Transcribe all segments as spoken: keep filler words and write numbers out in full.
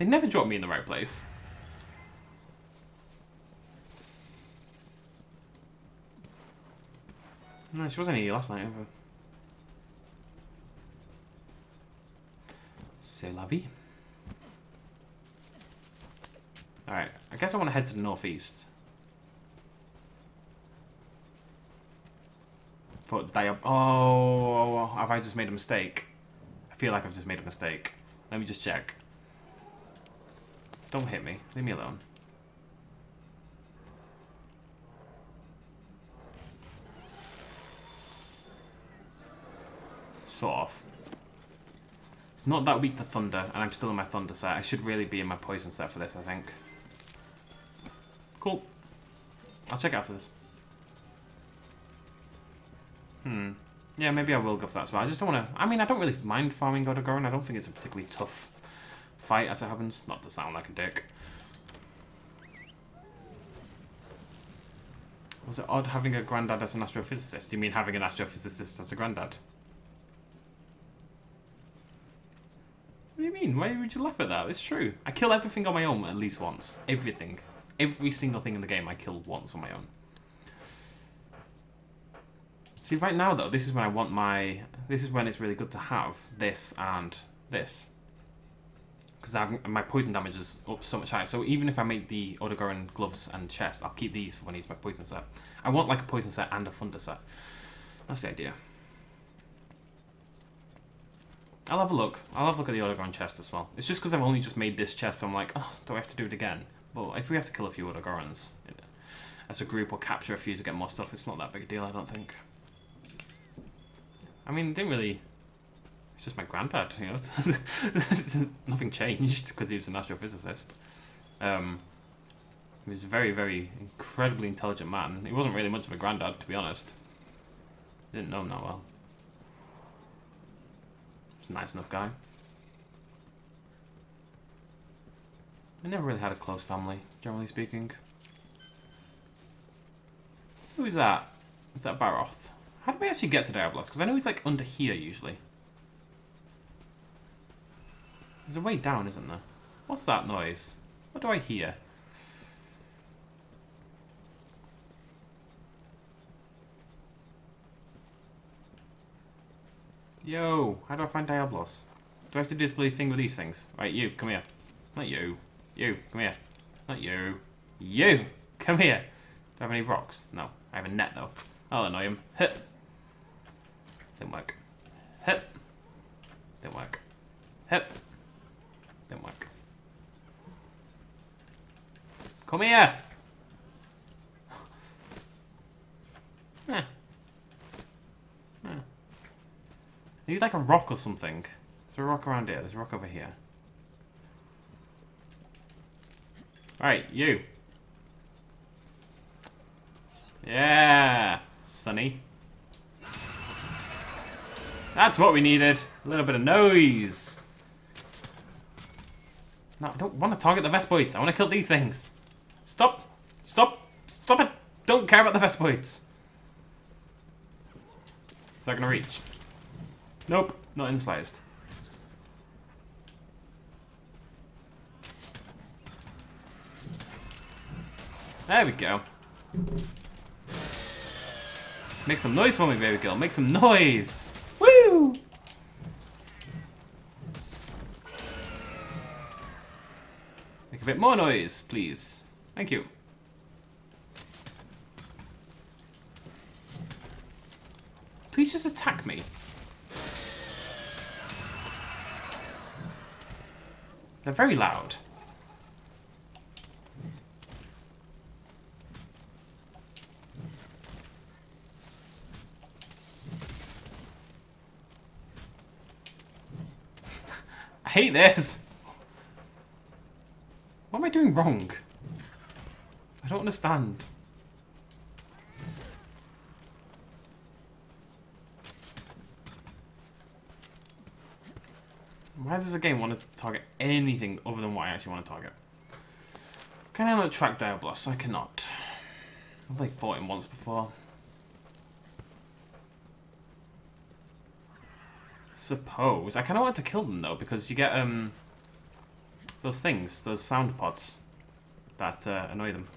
They never drop me in the right place. No, she wasn't here last night, ever. C'est la vie. Alright, I guess I want to head to the northeast. For Diab- Oh, have I just made a mistake? I feel like I've just made a mistake. Let me just check. Don't hit me. Leave me alone. Sort of. It's not that weak to thunder, and I'm still in my thunder set. I should really be in my poison set for this, I think. Cool. I'll check it after this. Hmm. Yeah, maybe I will go for that as well. I just don't want to... I mean, I don't really mind farming Odogaron. I don't think it's a particularly tough fight as it happens. Not to sound like a dick. Was it odd having a granddad as an astrophysicist? You mean having an astrophysicist as a granddad? What do you mean? Why would you laugh at that? It's true. I kill everything on my own at least once. Everything. Every single thing in the game I kill once on my own. See, right now, though, this is when I want my... This is when it's really good to have this and this. Because my poison damage is up so much higher. So even if I make the Odogaron gloves and chest, I'll keep these for when I use my poison set. I want, like, a poison set and a thunder set. That's the idea. I'll have a look. I'll have a look at the Odogaron chest as well. It's just because I've only just made this chest, so I'm like, oh, do I have to do it again? Well, if we have to kill a few Odogarons you know, as a group or capture a few to get more stuff, it's not that big a deal, I don't think. I mean, it didn't really... It's just my granddad, you know? Nothing changed because he was an astrophysicist. Um, he was a very, very incredibly intelligent man. He wasn't really much of a granddad, to be honest. Didn't know him that well. Nice enough guy. I never really had a close family, generally speaking. Who's that? Is that Barroth? How do we actually get to Diablos? Because I know he's like under here usually. There's a way down, isn't there? What's that noise? What do I hear? Yo, how do I find Diablos? Do I have to do this bloody thing with these things? Right, you, come here. Not you. You, come here. Not you. You, come here. Do I have any rocks? No. I have a net, though. I'll annoy him. Hit. Didn't work. Hit. Didn't work. Hit. Didn't work. Come here! Huh. I need like a rock or something. There's a rock around here. There's a rock over here. Alright, you. Yeah, Sonny. That's what we needed. A little bit of noise. No, I don't want to target the Vespoids. I want to kill these things. Stop. Stop. Stop it. Don't care about the Vespoids. Is that going to reach? Nope, not in the slightest. There we go. Make some noise for me, baby girl. Make some noise. Woo! Make a bit more noise, please. Thank you. Please just attack me. They're very loud. I hate this. What am I doing wrong? I don't understand. Why does the game want to target anything other than what I actually want to target? Can I not track Diablos? I cannot. I've like fought him once before. Suppose. I kind of want to kill them though because you get um those things, those sound pods that uh, annoy them.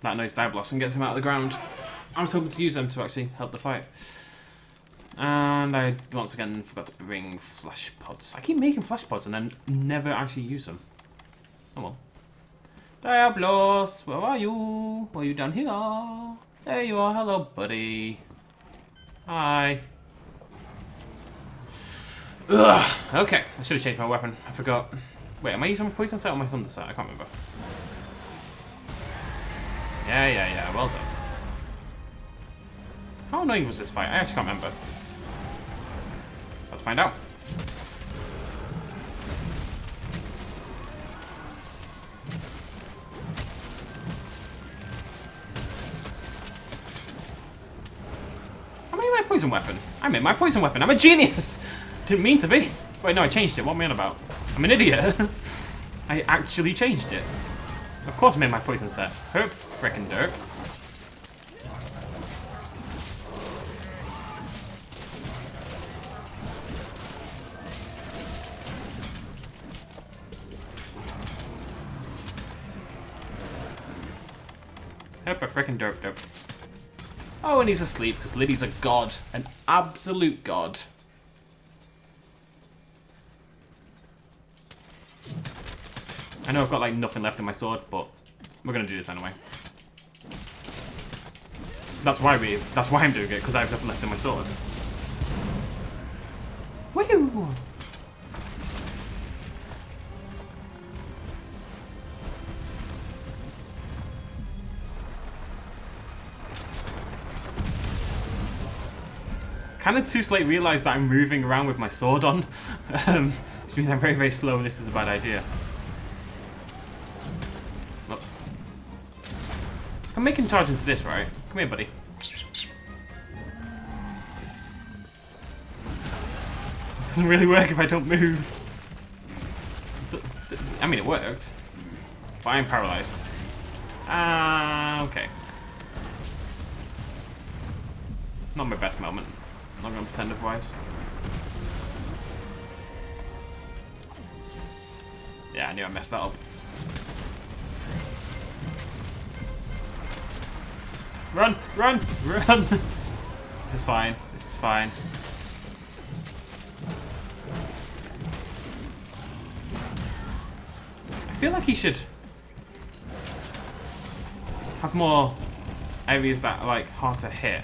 That annoys Diablos and gets him out of the ground. I was hoping to use them to actually help the fight. And I once again forgot to bring flash pods. I keep making flash pods and then never actually use them. Oh well. Diablos, where are you? Are you down here? There you are. Hello, buddy. Hi. Ugh. Okay, I should have changed my weapon. I forgot. Wait, am I using my poison set or my thunder set? I can't remember. Yeah, yeah, yeah. Well done. How annoying was this fight? I actually can't remember. Let's find out. Am I in my poison weapon? I'm in my poison weapon. I'm a genius. Didn't mean to be. Wait, no, I changed it. What am I on about? I'm an idiot. I actually changed it. Of course, I'm in my poison set. Herp, frickin' derp. Herp a frickin' derp derp. Oh, and he's asleep because Liddy's a god. An absolute god. I know I've got like nothing left in my sword, but we're gonna do this anyway. That's why we that's why I'm doing it, because I have nothing left in my sword. Woo! Kinda too late realised that I'm moving around with my sword on. um, which means I'm very, very slow and this is a bad idea. Oops. I'm making charge into this, right? Come here, buddy. It doesn't really work if I don't move. I mean, it worked. But I'm paralysed. Ah, uh, okay. Not my best moment. I'm not going to pretend otherwise. Yeah, I knew I messed that up. Run! Run! Run! This is fine. This is fine. I feel like he should have more areas that are like hard to hit.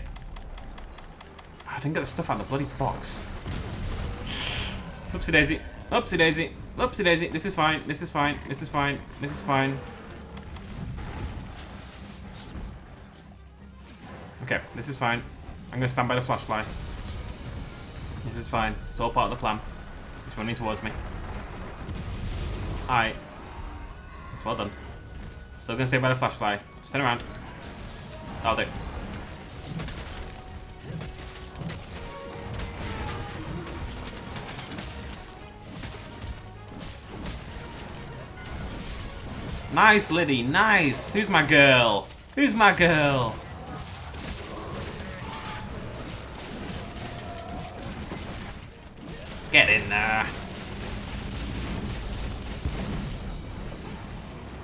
I didn't get the stuff out of the bloody box. Oopsie daisy. Oopsie daisy. Oopsie daisy. This is fine. This is fine. This is fine. This is fine. Okay, this is fine. I'm going to stand by the flashlight. This is fine. It's all part of the plan. It's running towards me. Alright. It's well done. Still going to stay by the flashlight. Just turn around. That'll do. Nice, Liddy. Nice. Who's my girl? Who's my girl? Get in there.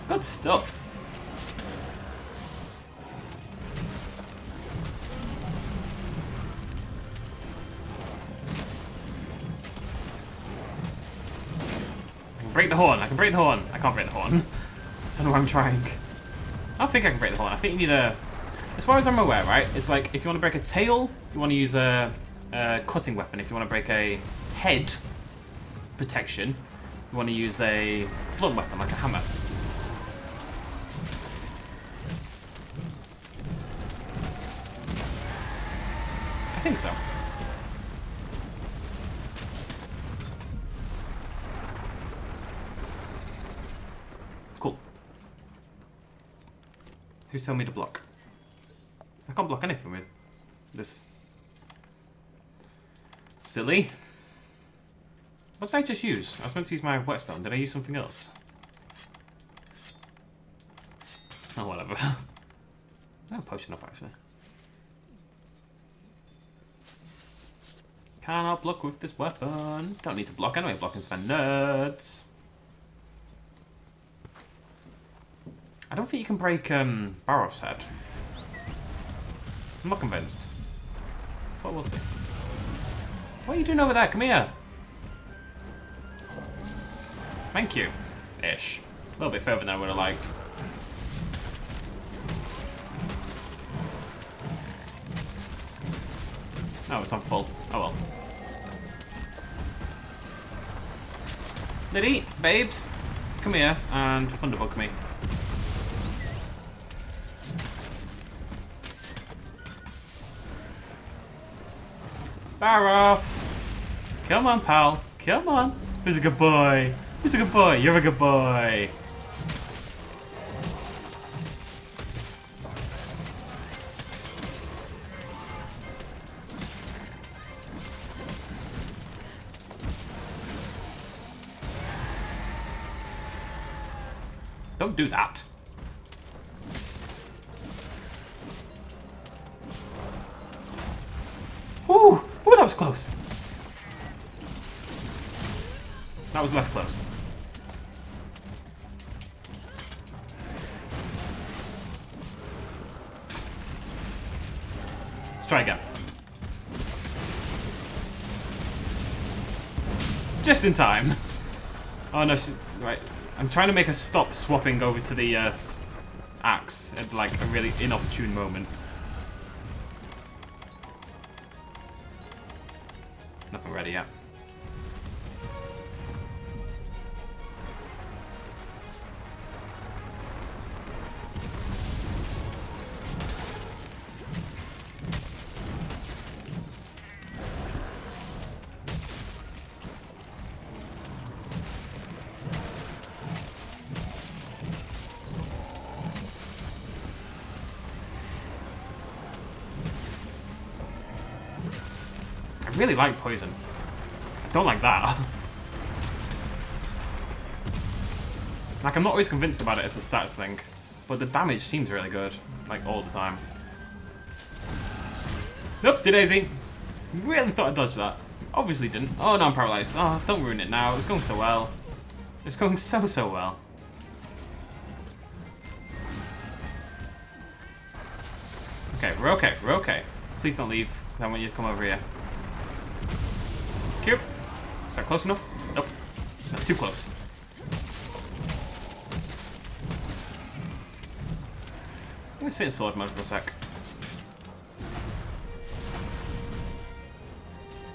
Good stuff. I can break the horn. I can break the horn. I can't break the horn. Don't know why I'm trying. I don't think I can break the horn. I think you need a... As far as I'm aware, right? It's like, if you want to break a tail, you want to use a, a cutting weapon. If you want to break a... head protection, you want to use a blunt weapon like a hammer. I think so. Cool. Who told me to block? I can't block anything with this. Silly. What did I just use? I was meant to use my whetstone. Did I use something else? Oh, whatever. I'm potion up, actually. Cannot block with this weapon. Don't need to block anyway. Blocking's for nerds. I don't think you can break um, Barroth's head. I'm not convinced. But we'll see. What are you doing over there? Come here. Thank you. Ish. A little bit further than I would have liked. Oh, it's on full. Oh well. Liddy, babes, come here and thunderbug me. Barroth! Come on, pal. Come on. Who's a good boy? Who's a good boy? You're a good boy. Don't do that. Ooh, ooh, that was close. That was less close. Let's try again. Just in time. Oh no, she's right. I'm trying to make her stop swapping over to the uh, axe at like a really inopportune moment. Nothing ready yet. I really like poison. I don't like that. Like, I'm not always convinced about it as a stats thing, but the damage seems really good, like, all the time. Oopsie daisy! Really thought I dodged that. Obviously didn't. Oh no, I'm paralyzed. Oh, don't ruin it now. It was going so well. It was going so, so well. Okay, we're okay. We're okay. Please don't leave, because I want you to come over here. Cube. Is that close enough? Nope. That's too close. I'm gonna sit in sword mode for a sec.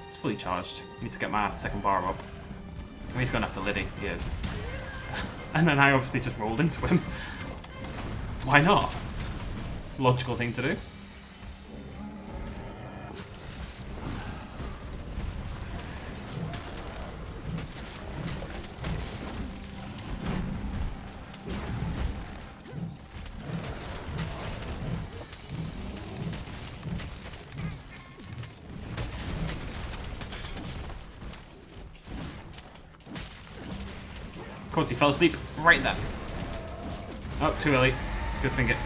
It's fully charged. I need to get my second bar up. I mean, he's going after Liddy. He is. And then I obviously just rolled into him. Why not? Logical thing to do. Of course, he fell asleep right then. Oh, too early. Good thing it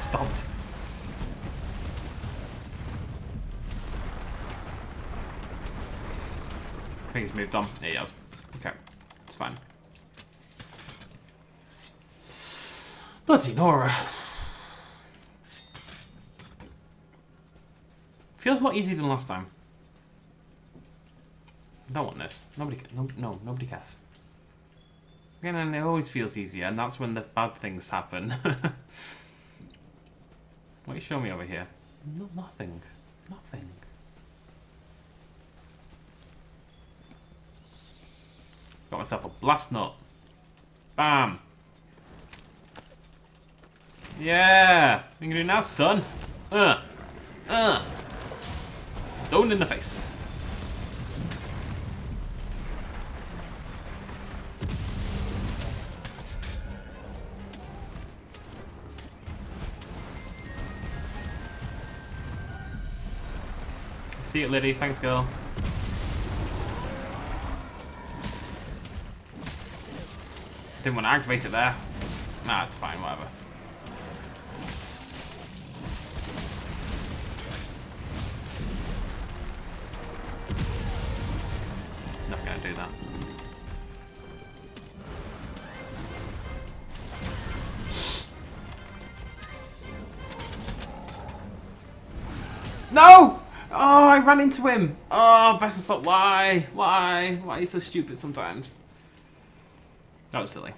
stopped. I think he's moved on. Yeah, he has. Okay, it's fine. Bloody Nora. Feels a lot easier than last time. I don't want this. Nobody. No, no, nobody cares. And it always feels easier, and that's when the bad things happen. What are you showing me over here? No, nothing. Nothing. Got myself a blast nut. Bam! Yeah! What are you gonna do now, son? Uh! Uh! Stoned in the face. See it, Liddy. Thanks, girl. Didn't want to activate it there. Nah, it's fine, whatever. Nothing gonna do that. No! Oh, I ran into him. Oh, best of stop. Why? Why? Why are you so stupid sometimes? That was silly. Am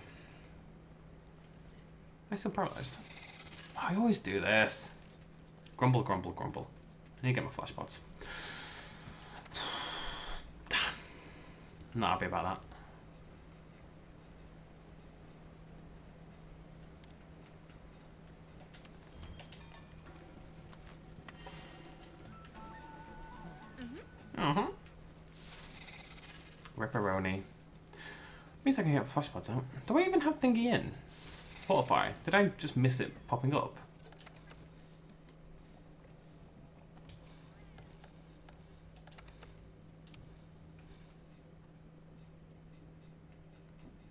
I still paralyzed? I always do this. Grumble, grumble, grumble. I need to get my flashpods. Damn. I'm not happy about that. Uh-huh. Ripperoni. Means I can get flashpods out. Do I even have thingy in? Fortify. Did I just miss it popping up?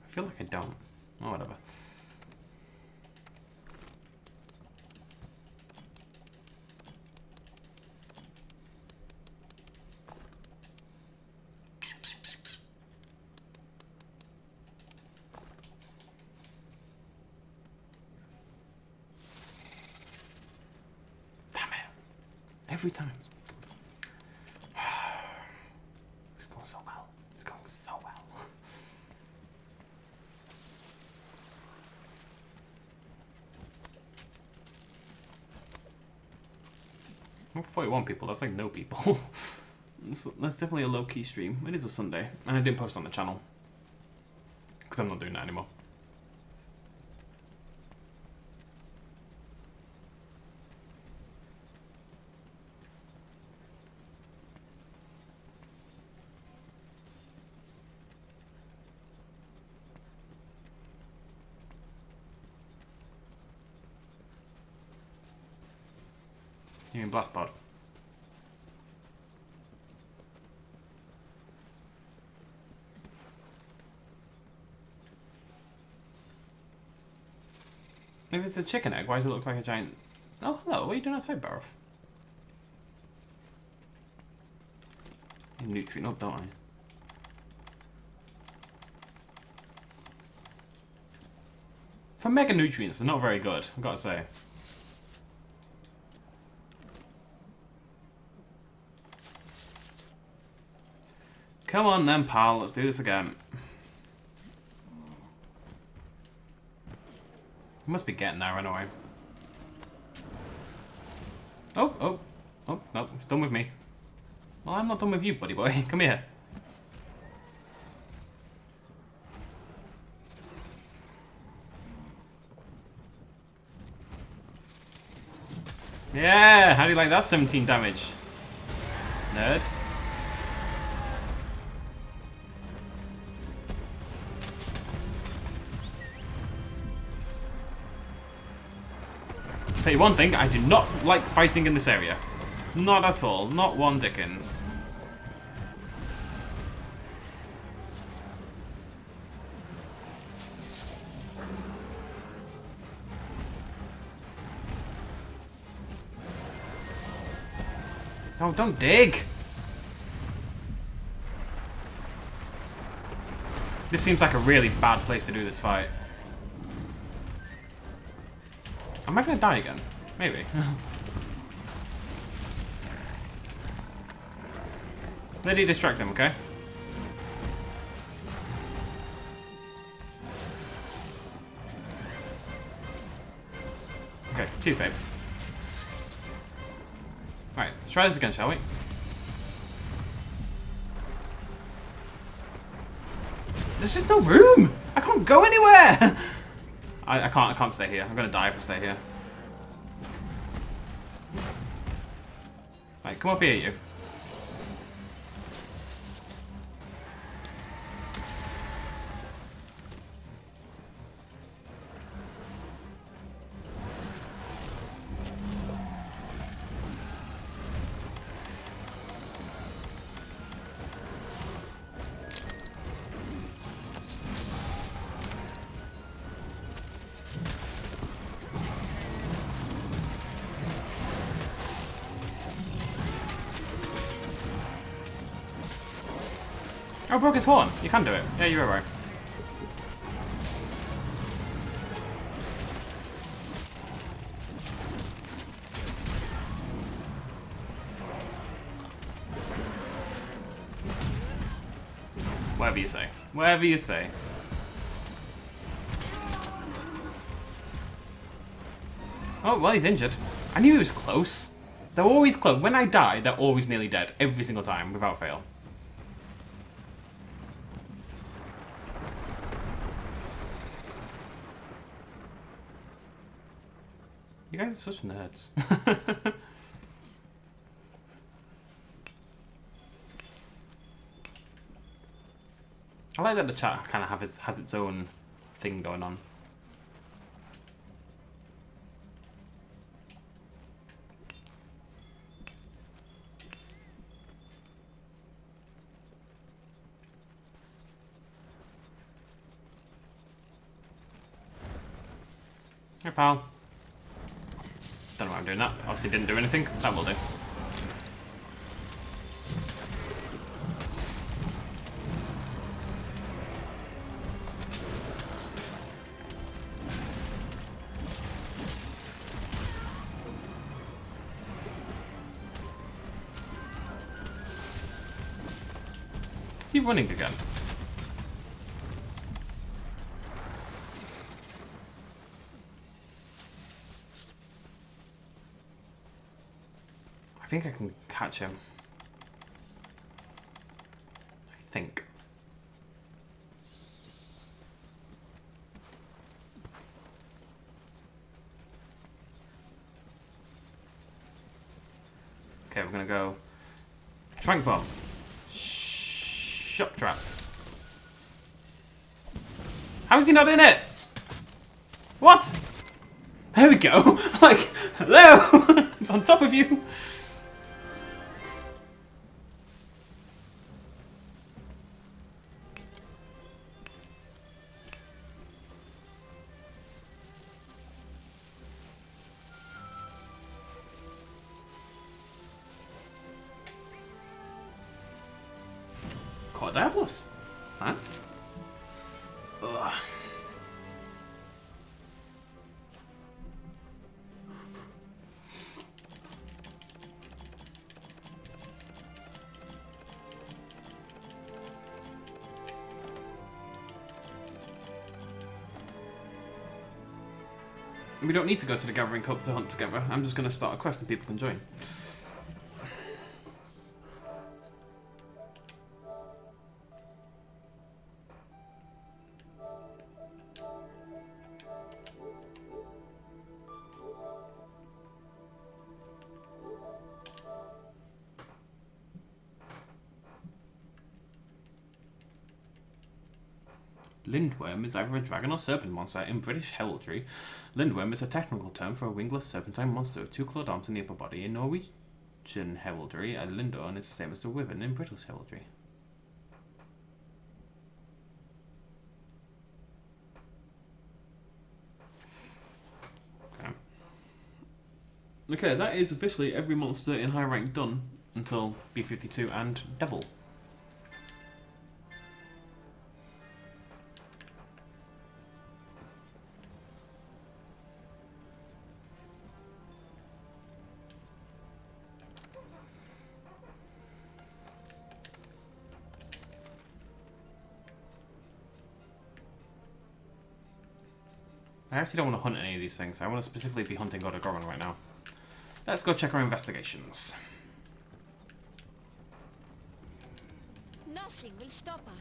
I feel like I don't. Oh, whatever. Every time. It's going so well. It's going so well. Well, forty-one people, that's like no people. That's definitely a low-key stream. It is a Sunday, and I didn't post on the channel. Because I'm not doing that anymore. You mean blast pod? If it's a chicken egg, why does it look like a giant... Oh, hello, what are you doing outside, Barroth? I'm neutering up, don't I? For mega nutrients, they're not very good, I've got to say. Come on then, pal, let's do this again. You must be getting there anyway. Oh, oh, oh, no, it's done with me. Well, I'm not done with you, buddy boy. Come here. Yeah, how do you like that seventeen damage? Nerd. Tell you one thing, I do not like fighting in this area. Not at all, not one dickens. Oh, don't dig! This seems like a really bad place to do this fight. Am I gonna die again? Maybe. Liddy, distract him, okay? Okay, cheers, babes. Alright, let's try this again, shall we? There's just no room! I can't go anywhere! I, I can't I can't stay here. I'm gonna die if I stay here. Right, come up here, you. I broke his horn. You can do it. Yeah, you're right. Whatever you say. Whatever you say. Oh, well, he's injured. I knew he was close. They're always close. When I die, they're always nearly dead. Every single time, without fail. You guys are such nerds. I like that the chat kind of have its, has its own thing going on. Hey, pal. Don't know why I'm doing that. Obviously didn't do anything. That will do. Is he running again? I think I can catch him. I think. Okay, we're gonna go. Trank bomb. Shock trap. How is he not in it? What? There we go. Like, hello. It's on top of you. Diablos. It's nice. Ugh. We don't need to go to the Gathering Cup to hunt together. I'm just going to start a quest and people can join. Lindworm is either a dragon or serpent monster. In British heraldry, lindworm is a technical term for a wingless serpentine monster with two clawed arms and the upper body. In Norwegian heraldry, a lindorn is the same as the wyvern in British heraldry. Okay. Okay, that is officially every monster in high rank done until B fifty-two and Devil. I actually don't want to hunt any of these things. I want to specifically be hunting Odogaron right now. Let's go check our investigations. Nothing will stop us.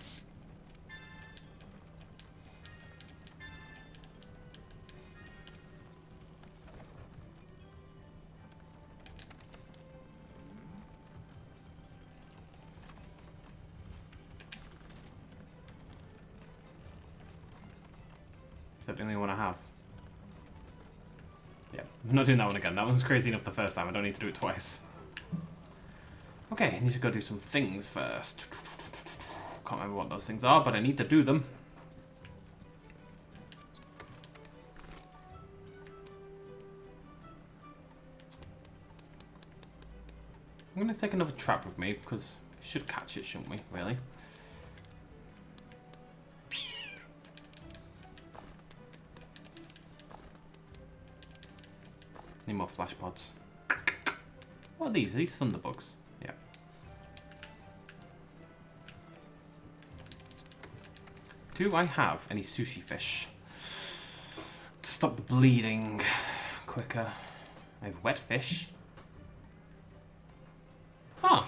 Is that the only one I have? Yeah, I'm not doing that one again. That one's crazy enough the first time. I don't need to do it twice. Okay, I need to go do some things first. Can't remember what those things are, but I need to do them. I'm going to take another trap with me, because we should catch it, shouldn't we, really? Need more flash pods. What are these? Are these thunderbugs? Yeah. Do I have any sushi fish? To stop the bleeding quicker. I have wet fish. Huh.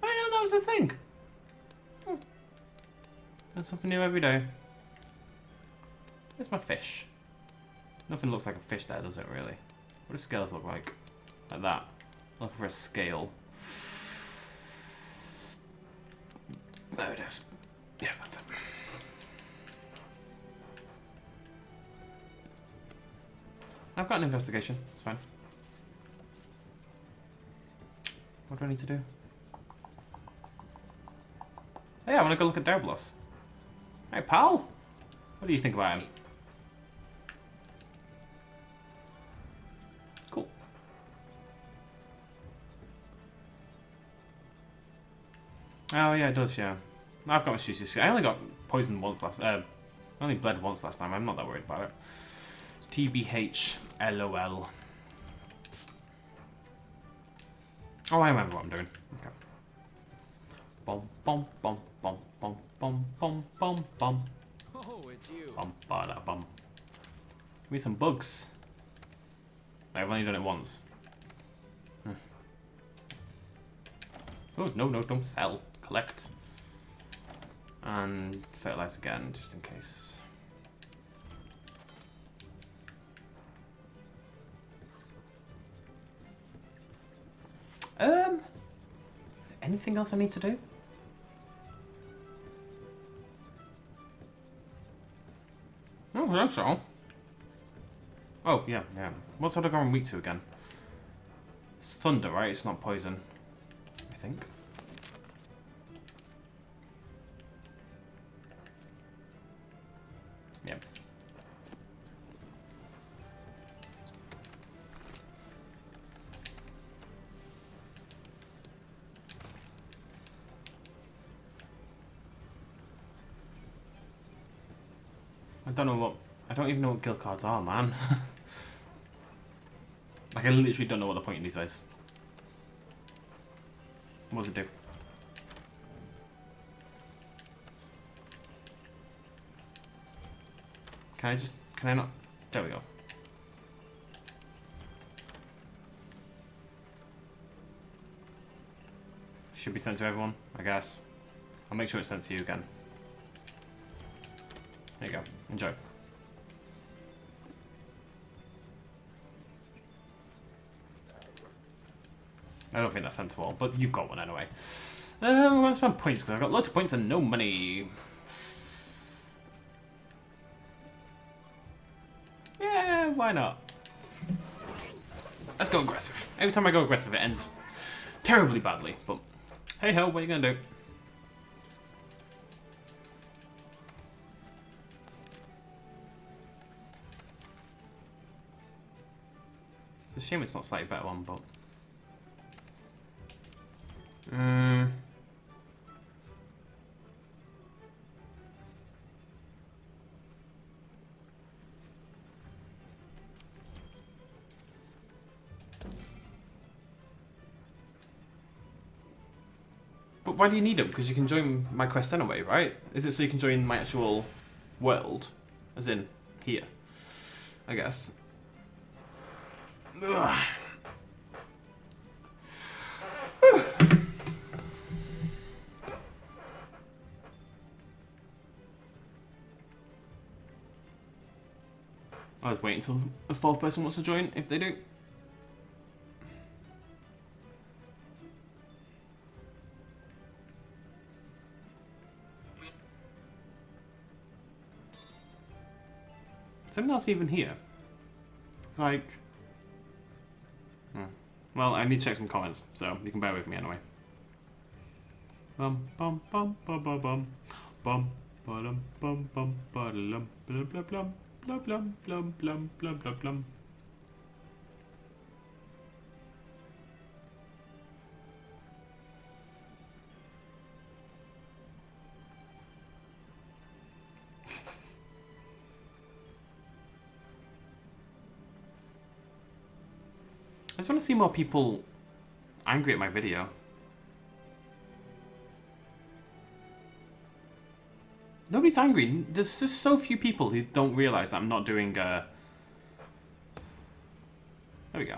I didn't know that was a thing. Hmm. There's something new every day. Where's my fish? Nothing looks like a fish there, does it, really? What do scales look like? Like that. Look for a scale. There it is. Yeah, that's it. I've got an investigation. It's fine. What do I need to do? Oh yeah, I want to go look at Diablos. Hey, pal. What do you think about him? Cool. Oh yeah, it does, yeah. I've got my sushi. I only got poisoned once last uh I only bled once last time. I'm not that worried about it. T B H LOL. Oh, I remember what I'm doing. Okay. Bom bom bom bom bom bom bom bom bom. Oh, it's you. Bum ba da bum. Give me some bugs. I've only done it once. Huh. Oh no no, don't sell. Collect. And fertilize again, just in case. Um, is there anything else I need to do? I don't think so. Oh, yeah, yeah. What's Odogaron weak to again? It's thunder, right? It's not poison, I think. I don't know what, I don't even know what guild cards are, man. Like, I literally don't know what the point in these is. What does it do? Can I just, can I not, there we go. Should be sent to everyone, I guess. I'll make sure it's sent to you again. There you go. Enjoy. I don't think that's sent to all, but you've got one anyway. Um, I'm going to spend points because I've got lots of points and no money. Yeah, why not? Let's go aggressive. Every time I go aggressive, it ends terribly badly. But hey ho, what are you going to do? It's a shame it's not a slightly better one, but... Um, but why do you need them? Because you can join my quest anyway, right? Is it so you can join my actual world? As in, here, I guess. Ugh. I was waiting until a fourth person wants to join, if they do. Is anyone else even here? It's like... Well, I need to check some comments, so you can bear with me anyway. Bum bum bum bum bum bum bum bum bum bum bum blum blum blum blum blum blum blum blum blum blum. I just want to see more people angry at my video. Nobody's angry. There's just so few people who don't realize that I'm not doing, uh... There we go.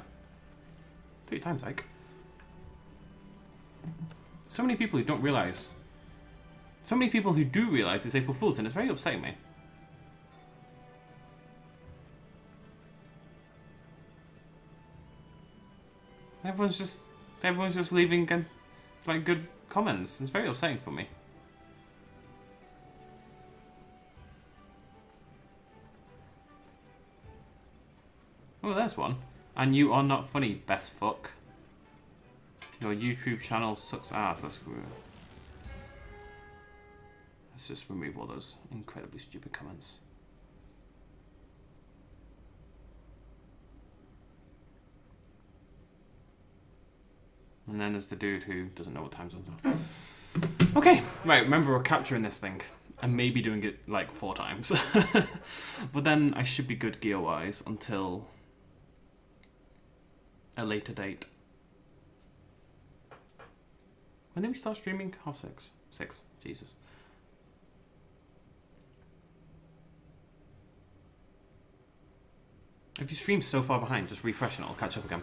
Three times, Ike. So many people who don't realize. So many people who do realize it's April Fool's, and it's very upsetting me. Everyone's just... Everyone's just leaving, and, like, good comments. It's very upsetting for me. Oh, there's one. And you are not funny, best fuck. Your YouTube channel sucks ass. Let's, let's just remove all those incredibly stupid comments. And then there's the dude who doesn't know what time zones are. Okay, right, remember we're capturing this thing. And maybe doing it like four times. But then I should be good gear-wise until a later date. When did we start streaming? Half six. Six. Jesus. If you stream so far behind, just refresh and it'll catch up again.